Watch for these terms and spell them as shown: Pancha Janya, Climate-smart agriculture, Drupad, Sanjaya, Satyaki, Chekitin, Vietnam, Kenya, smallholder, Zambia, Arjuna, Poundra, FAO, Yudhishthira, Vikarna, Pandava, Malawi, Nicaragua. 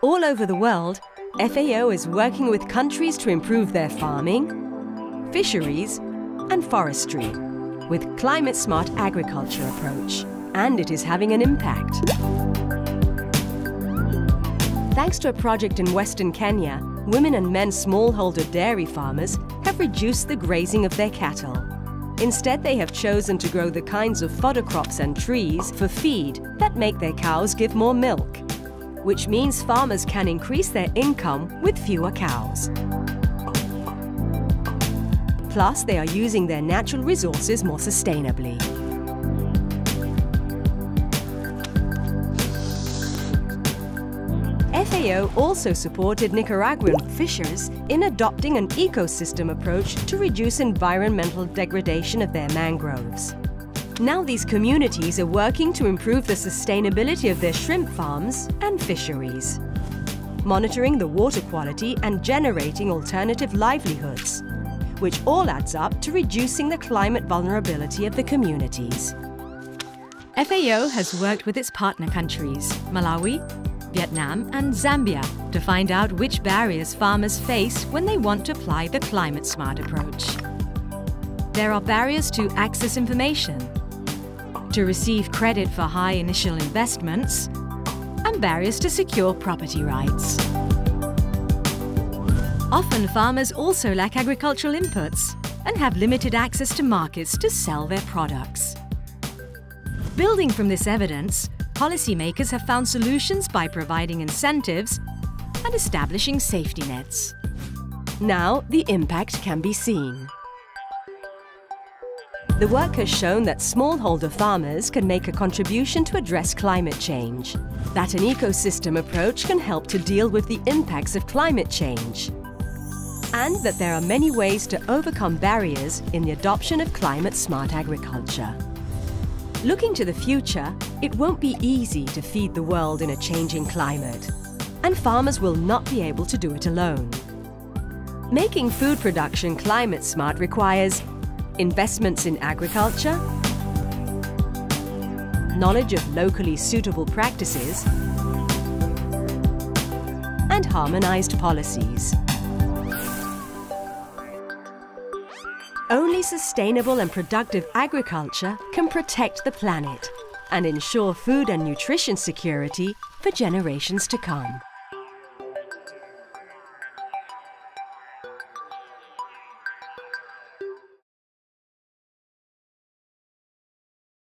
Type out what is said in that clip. All over the world, FAO is working with countries to improve their farming, fisheries and forestry with climate-smart agriculture approach, and it is having an impact. Thanks to a project in Western Kenya, women and men smallholder dairy farmers have reduced the grazing of their cattle. Instead, they have chosen to grow the kinds of fodder crops and trees for feed that make their cows give more milk, which means farmers can increase their income with fewer cows. Plus, they are using their natural resources more sustainably. FAO also supported Nicaraguan fishers in adopting an ecosystem approach to reduce environmental degradation of their mangroves. Now these communities are working to improve the sustainability of their shrimp farms and fisheries, monitoring the water quality and generating alternative livelihoods, which all adds up to reducing the climate vulnerability of the communities. FAO has worked with its partner countries, Malawi, Vietnam and Zambia, to find out which barriers farmers face when they want to apply the climate-smart approach. There are barriers to access information, to receive credit for high initial investments, and barriers to secure property rights. Often farmers also lack agricultural inputs and have limited access to markets to sell their products. Building from this evidence, policymakers have found solutions by providing incentives and establishing safety nets. Now the impact can be seen. The work has shown that smallholder farmers can make a contribution to address climate change, that an ecosystem approach can help to deal with the impacts of climate change, and that there are many ways to overcome barriers in the adoption of climate-smart agriculture. Looking to the future, it won't be easy to feed the world in a changing climate, and farmers will not be able to do it alone. Making food production climate smart requires investments in agriculture, knowledge of locally suitable practices, and harmonized policies. Only sustainable and productive agriculture can protect the planet and ensure food and nutrition security for generations to come.